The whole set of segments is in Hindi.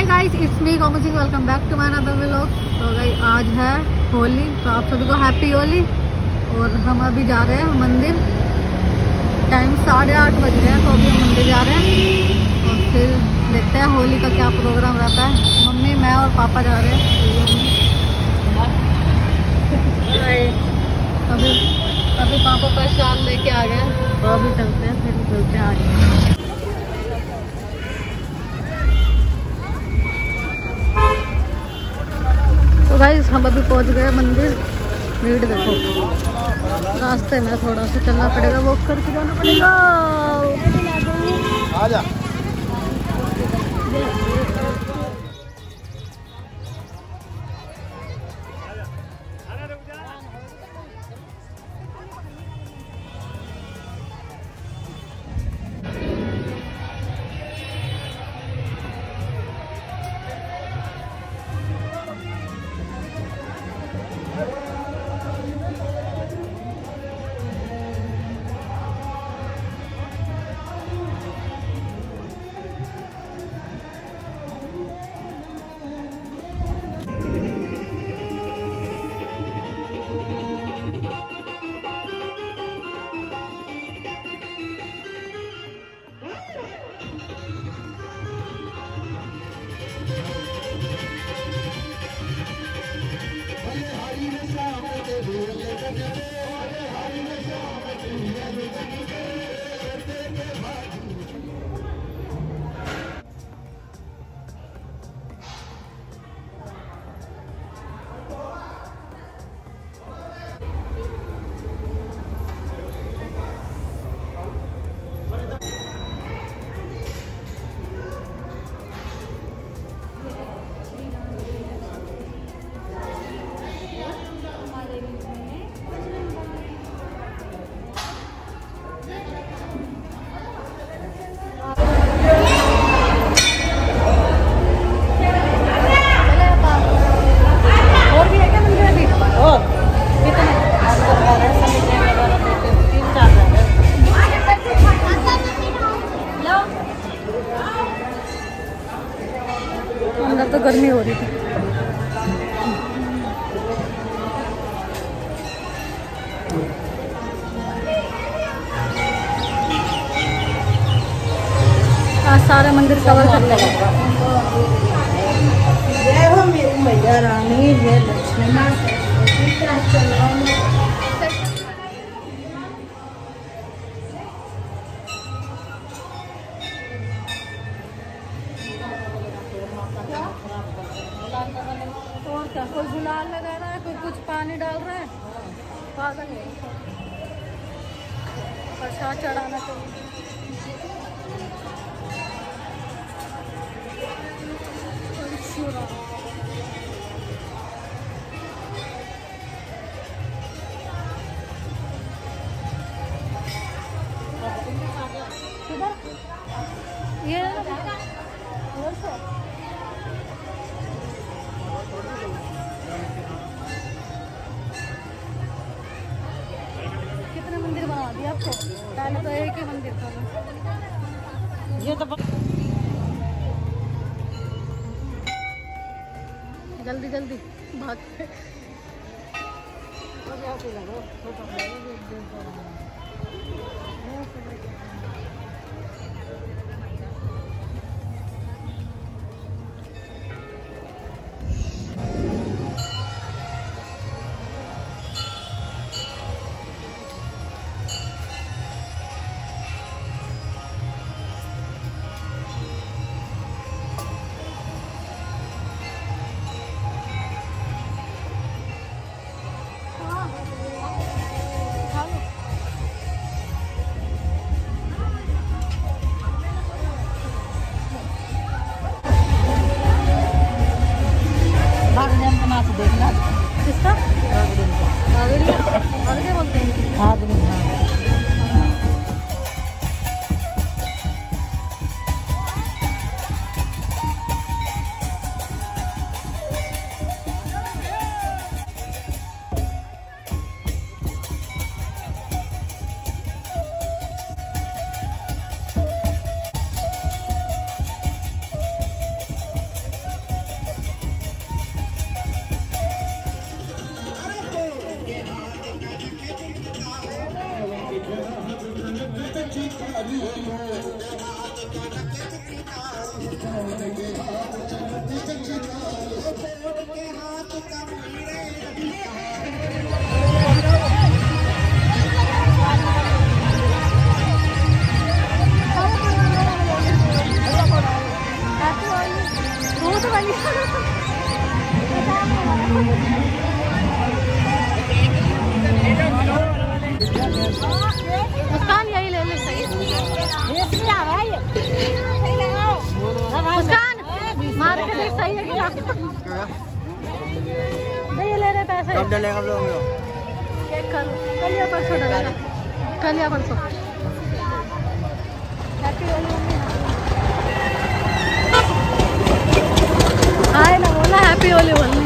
Hi guys, it's me Komal Singh. Welcome back to my another vlog. तो गाइस आज है होली, तो आप सभी को हैप्पी होली। और हम अभी जा रहे हैं मंदिर। टाइम 8:30 बज रहे हैं, तो अभी हम मंदिर जा रहे हैं और फिर देखते हैं होली का क्या प्रोग्राम रहता है। मम्मी, मैं और पापा जा रहे हैं। अभी पापा प्रसाद लेके आ गए, तो अभी चलते हैं, फिर चलते हैं आगे। गाइस हम अभी पहुंच गए मंदिर। भीड़ देखो, रास्ते में थोड़ा सा चलना पड़ेगा, वॉक करके जाना पड़ेगा। आजा। तो गर्मी हो रही थी। आज सारा मंदिर कवर कर लिया। जय हो मेरी मैया रानी, जय लक्ष्मी मां। और क्या, कोई गुलाल लगा रहा है, कोई कुछ पानी डाल रहा है, पागल है। प्रसाद चढ़ाना चाहिए। पहले तो एक ही मंदिर था। ये तो जल्दी जल्दी भाग। कब डलेगा हम लोग? चेक करो, कल या परसों डलेगा, कल या परसों। आए ना बोला हैप्पी होली बोलने।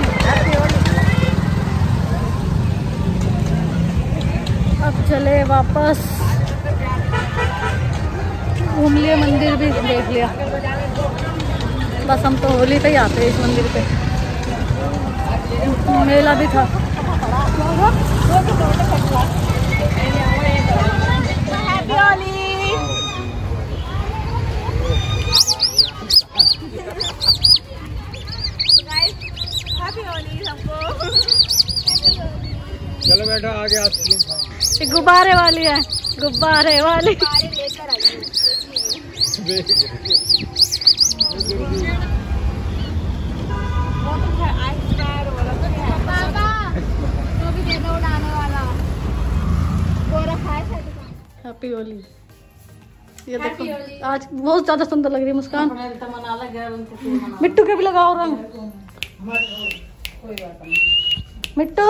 अब चले वापस, घूम लिए, मंदिर भी देख लिया, बस हम तो होली पे ही आते हैं। इस मंदिर पे मेला भी था। हैप्पी होली। चलो बेटा आगे आप। गुब्बारे वाली है, गुब्बारे वाली लेकर आई। हैप्पी होली। ये देखो आज बहुत ज्यादा सुंदर लग रही है मुस्कान। मिट्टू के भी लगाओ रंग। मिट्टू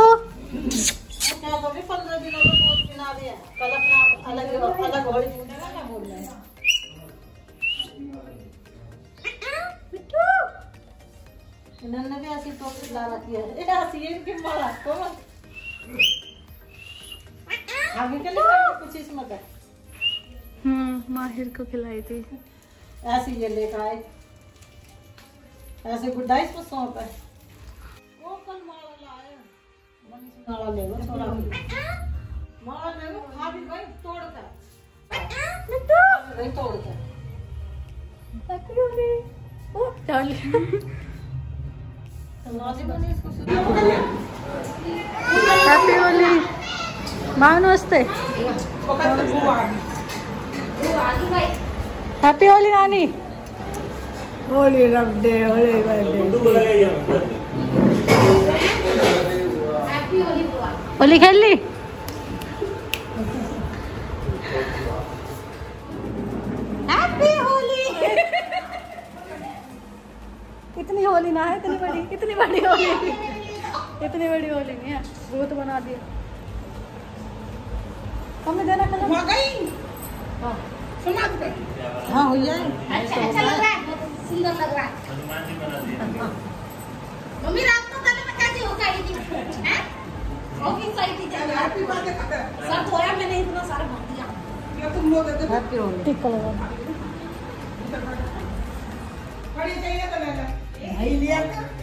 आगे के कुछ इसमें का माहिर को खिलाई थी। ऐसे ये लेकर आए, ऐसे गुड्डा इसको सौंप है। वो कल माला लाए, मनीष माला ले लो, थोड़ा माला ले लो, खा भी भाई तोड़ता मिट्टू नहीं तोड़ता। हैप्पी होली। ओ डाल तो लॉजिक बने इसको। हैप्पी होली माँ, नमस्ते। हैप्पी होली नानी। होली रब दे, होली बर्थडे। होली खेल ली। हैप्पी होली। इतनी होली ना है, इतनी बड़ी, इतनी बड़ी होली, इतनी बड़ी होली नहीं है, भूत बना दिए हमने। देना कलर हो गई। हां सुना दे। हां हो जाए। अच्छा लग रहा है, बहुत सुंदर लग रहा है। हनुमान जी बना दिया मम्मी रात को। कल बता दी हो गई थी हैं, होगी सही थी। चल हैप्पी बात है, सब होया मैंने इतना सारा भर दिया। ये तुम लोग देते हैप्पी होली। ठीक कलर बड़ी चाहिए तो ले ले। भाई लिया